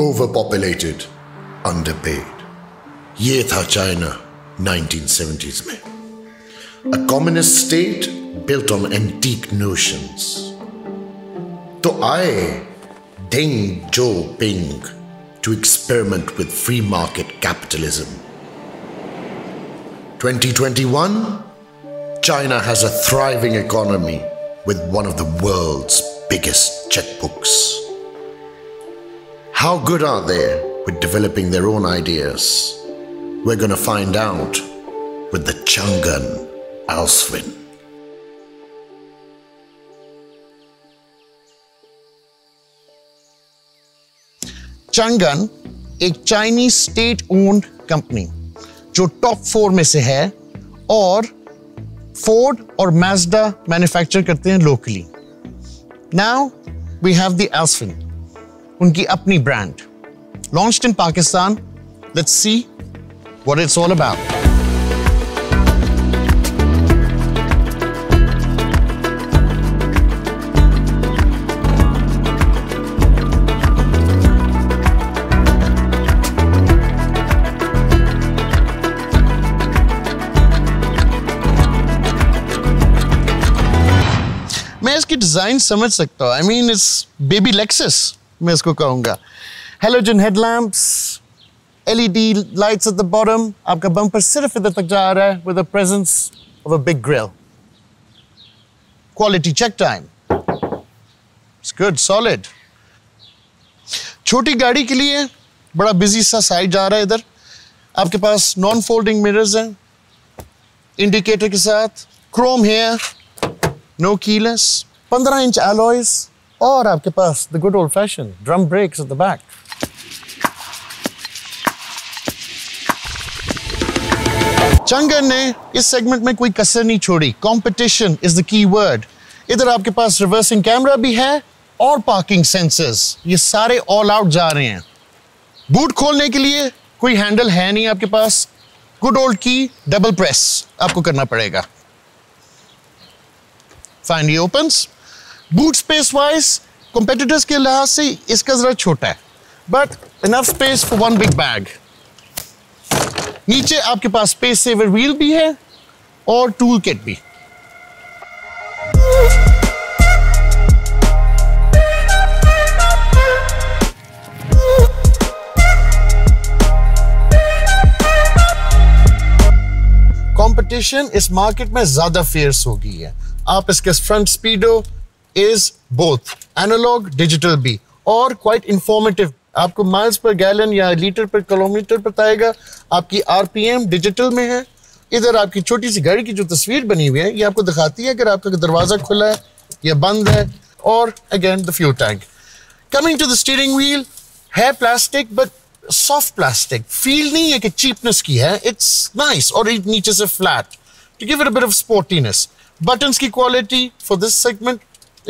ओवरपॉपुलेटेड, underpaid, ये था China 1970s में। A communist state built on antique notions. तो आए Deng Xiaoping to experiment with free market capitalism. 2021, China has a thriving economy with one of the world's biggest checkbooks. How good are they with developing their own ideas? We're going to find out with the Changan Alsvin. Changan एक Chinese state owned company जो top 4 में से है और Ford और मैज़्डा manufacture करते हैं locally. Now we have the Alsvin, उनकी अपनी brand, launched in Pakistan. Let's see what it's all about. Design समझ सकता हूँ। I mean it's baby Lexus मैं इसको कहूँगा। Halogen headlamps, LED lights at the bottom, आपका बम्पर सिर्फ इधर तक जा रहा है with the presence of a big grill. Quality check time, it's good solid. छोटी गाड़ी के लिए बड़ा बिजी सा साइड जा रहा है। इधर आपके पास नॉन फोल्डिंग मिरर्स हैं इंडिकेटर के साथ, क्रोम है, नो कीलेस, 15-inch alloys और आपके पास the good old fashioned drum brakes at the back. Changan ने इस सेगमेंट में कोई कसर नहीं छोड़ी। Competition is the key word. इधर आपके पास रिवर्सिंग कैमरा भी है और पार्किंग सेंसर्स, ये सारे ऑल आउट जा रहे हैं। बूट खोलने के लिए कोई हैंडल है नहीं आपके पास, गुड ओल्ड की डबल प्रेस आपको करना पड़ेगा। Finally opens. Boot space wise, competitors के लिहाज से इसका जरा छोटा है, but enough space for one big bag. नीचे आपके पास स्पेस सेवर व्हील भी है और टूल किट भी। कंपटीशन इस मार्केट में ज्यादा फेयर्स हो गई है। आप इसके front speedo is both analogue digital भी और क्वाइट इंफॉर्मेटिव। आपको माइल्स पर गैलन या लीटर पर किलोमीटर बताएगा। आपकी आरपीएम डिजिटल में है। इधर आपकी छोटी सी गाड़ी की जो तस्वीर बनी हुई है ये आपको दिखाती है अगर आपका दरवाज़ा खुला है या बंद है। और again the fuel tank. Coming to the steering wheel, है plastic but soft plastic, feel नहीं है कि चीपनेस की है, इट्स नाइस। और नीचे से flat to give it a bit of sportiness. Buttons की quality for this segment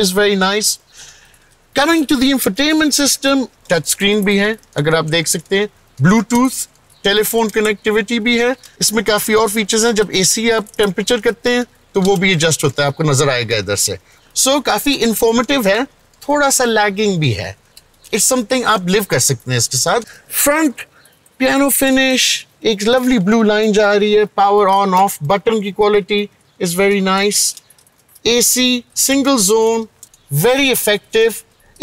is very nice. Coming to the infotainment system, touch screen भी है अगर आप देख सकते हैं, ब्लूटूथ, टेलीफोन कनेक्टिविटी भी है। इसमें काफ़ी और फीचर्स हैं। जब एसी आप टेम्परेचर करते हैं तो वो भी एडजस्ट होता है, आपको नजर आएगा इधर से। सो काफ़ी इंफॉर्मेटिव है, थोड़ा सा लैगिंग भी है। इट्स समथिंग आप लिव कर सकते हैं इसके साथ। फ्रंट पियानो फिनिश, एक लवली ब्लू लाइन जा रही है। पावर ऑन ऑफ बटन की quality is very nice. AC single zone, very effective.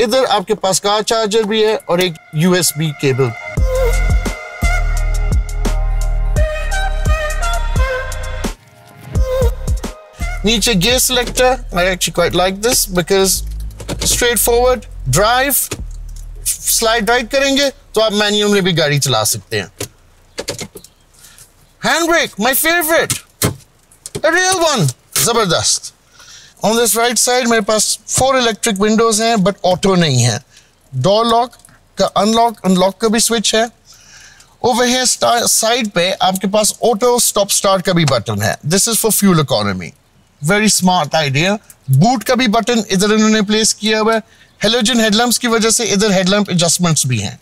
इधर आपके पास कार चार्जर भी है और एक USB केबल। नीचे gear selector, I actually quite like this because straightforward drive, slide right करेंगे तो आप मैन्यूअल में भी गाड़ी चला सकते हैं। Handbrake, my favorite. A real one, जबरदस्त। On this right side मेरे पास 4 electric windows हैं but auto नहीं है। Door lock का unlock का भी switch है। Over here side पे आपके पास auto stop start का भी button है। This is for fuel economy, very smart idea। Boot का भी button इधर इन्होंने place किया हुआ है। Halogen headlamps की वजह से इधर headlamp adjustments भी हैं।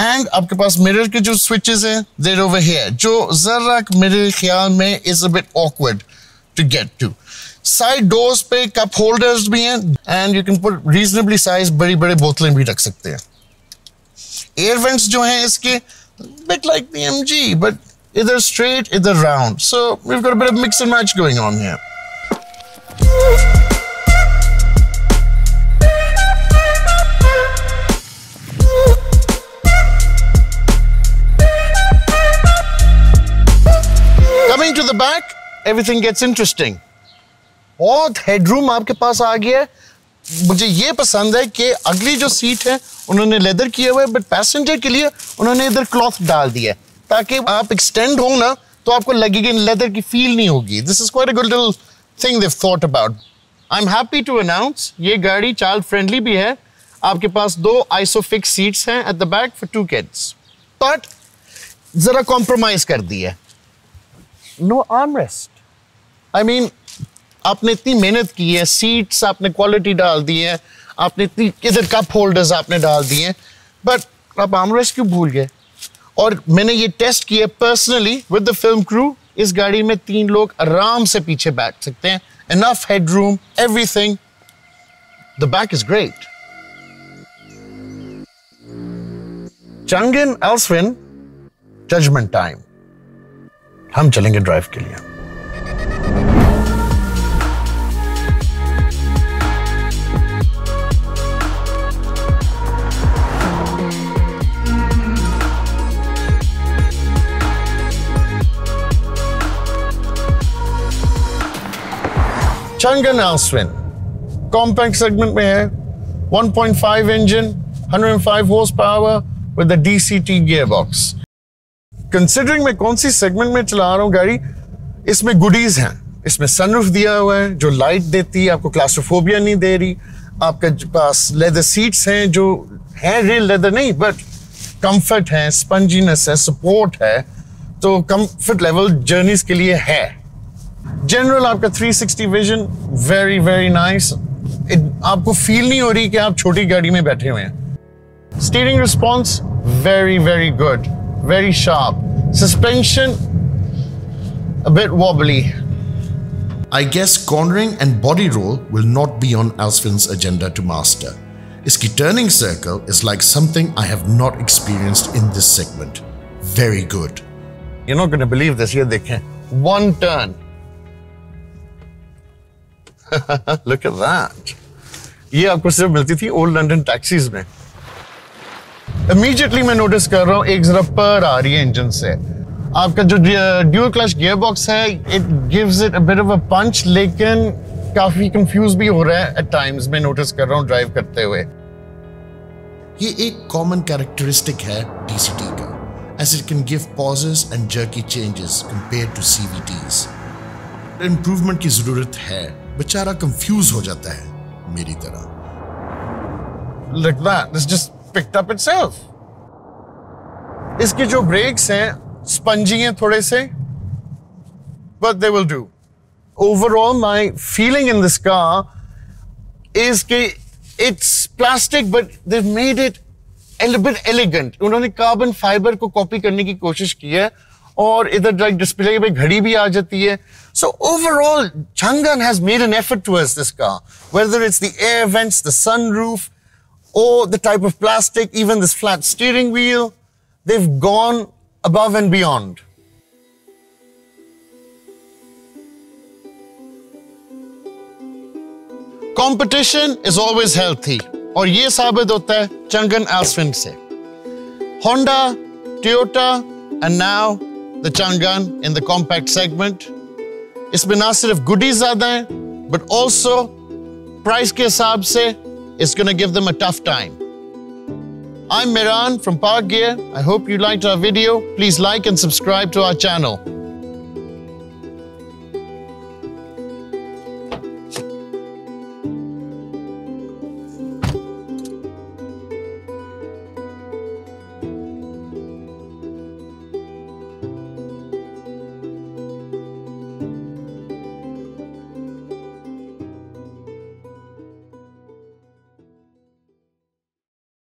एंड आपके पास मिरर के जो स्विचेस हैं देयर ओवर हियर, जो जरा मेरे ख्याल में is a bit awkward to get to. Side doors पे कप होल्डर्स भी हैं and you can put reasonably size बड़ी बड़े बोतलें भी रख सकते हैं। एयर वेंट्स जो हैं इसके bit like the MG but either straight either round, so we've got a bit of mix and match going on here. Coming to the back, everything gets interesting. बहुत headroom आपके पास आ गया है। मुझे ये पसंद है कि अगली जो सीट है उन्होंने लेदर किया हुआ है बट पैसेंजर के लिए उन्होंने इधर क्लॉथ डाल दिया है ताकि आप एक्सटेंड हो ना तो आपको लगेगी लेदर की फील नहीं होगी। This is quite a good little thing they have thought about. I am happy to announce ये गाड़ी चाइल्ड फ्रेंडली भी है। आपके पास दो आइसोफिक्स सीट्स हैं at the back for two kids but जरा कॉम्प्रोमाइज कर दी है। No arm rest, I mean आपने इतनी मेहनत की है, सीट्स आपने क्वालिटी डाल दी है, आपने इतनी इधर कप होल्डर्स आपने डाल दिए हैं बट आप आर्मरेस्ट क्यों भूल गए? और मैंने ये टेस्ट किया personally with the film crew. इस गाड़ी में तीन लोग आराम से पीछे बैठ सकते हैं, enough headroom, everything. The back is great. Changan Alsvin judgement time, हम चलेंगे ड्राइव के लिए। Changan Alsvin compact segment में है, 1.5 engine, 105 horse power with DCT gearbox। Considering मैं कौन सी सेगमेंट में चला रहा हूँ गाड़ी, इसमें गुडीज हैं। इसमें सनरूफ दिया हुआ है जो लाइट देती है, आपको क्लास्ट्रोफोबिया नहीं दे रही। आपके पास लेदर सीट्स हैं जो हैं रियल लेदर नहीं बट कंफर्ट है, स्पंजीनेस है, सपोर्ट है, तो कंफर्ट लेवल जर्नीज के लिए है। जनरल आपका 360 विजन, वेरी वेरी नाइस। आपको फील नहीं हो रही कि आप छोटी गाड़ी में बैठे हुए हैं। Steering response very very good, very sharp. Suspension a bit wobbly. I guess cornering and body roll will not be on Alsvin's agenda to master. इसकी turning circle is like something I have not experienced in this segment. Very good. You not gonna believe this. ये देखें, one turn. Look at that. ये आपको सिर्फ मिलती थी old London taxis में। Immediately मैं नोटिस कर रहा हूँ एक जरा पर आ रही है इंजन से। आपका जो ड्यूल क्लच गियर बॉक्स है, it gives it a bit of a punch, लेकिन काफी कंफ्यूज भी हो रहा है at times, मैं नोटिस कर रहा हूँ ड्राइव करते हुए। ये एक कॉमन कैरेक्टरिस्टिक है DCT का, as it can give pauses and jerky changes compared to CVTs. Improvement की जरूरत है, बेचारा कंफ्यूज हो जाता है मेरी तरह। Look at that, this just picked up itself. इसके जो ब्रेक्स हैं स्पंजी हैं थोड़े से but they will do. Overall my feeling in this car is कि it's plastic but they've made it a little bit elegant. उन्होंने carbon fibre को copy करने की कोशिश की है और इधर लाइक डिस्प्ले पे घड़ी भी आ जाती है। So overall, Changan has made an effort towards this car, whether it's the air vents, the sunroof, or the type of plastic, even this flat steering wheel, they've gone above and beyond. Competition is always healthy, और ये साबित होता है Changan Alsvin से। Honda, Toyota, and now the Changan in the compact segment. इसमें ना सिर्फ goodies ज्यादा हैं बट ऑल्सो प्राइस के हिसाब से it's gonna give them a tough time. I am Miran from Park Gear. I hope you like our video. Please like and subscribe to our channel.